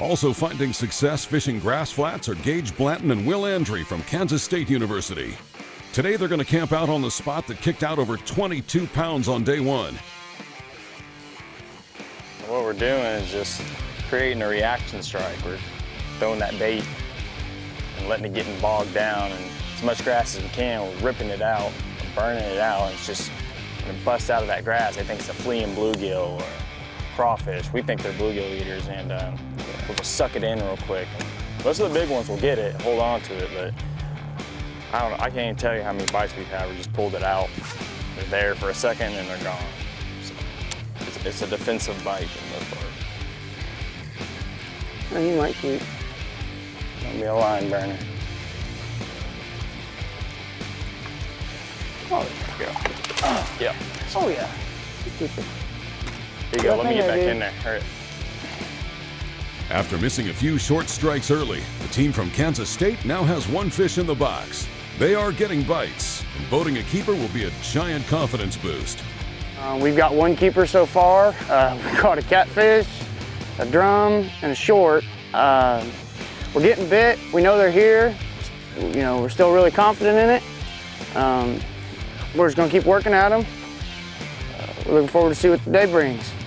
Also finding success fishing grass flats are Gage Blanton and Will Andry from Kansas State University. Today they're going to camp out on the spot that kicked out over 22 pounds on day one. What we're doing is just creating a reaction strike. We're throwing that bait and letting it get bogged down, and as much grass as we can, we're ripping it out, burning it out, and it's just going to bust out of that grass. They think it's a flea and bluegill or crawfish. We think they're bluegill eaters, and we'll just suck it in real quick. And most of the big ones will get it, hold on to it, but I don't know, I can't even tell you how many bites we've had. We just pulled it out. They're there for a second and they're gone. So it's a defensive bite in most part. Oh, you might keep. It's gonna be a line burner. Oh, there you go. Oh, yeah. Oh, yeah. Here you go. Let me get back in there. All right. After missing a few short strikes early, the team from Kansas State now has one fish in the box. They are getting bites, and boating a keeper will be a giant confidence boost. We've got one keeper so far. We caught a catfish, a drum, and a short. We're getting bit. We know they're here. You know, we're still really confident in it. We're just going to keep working at them. We're looking forward to see what the day brings.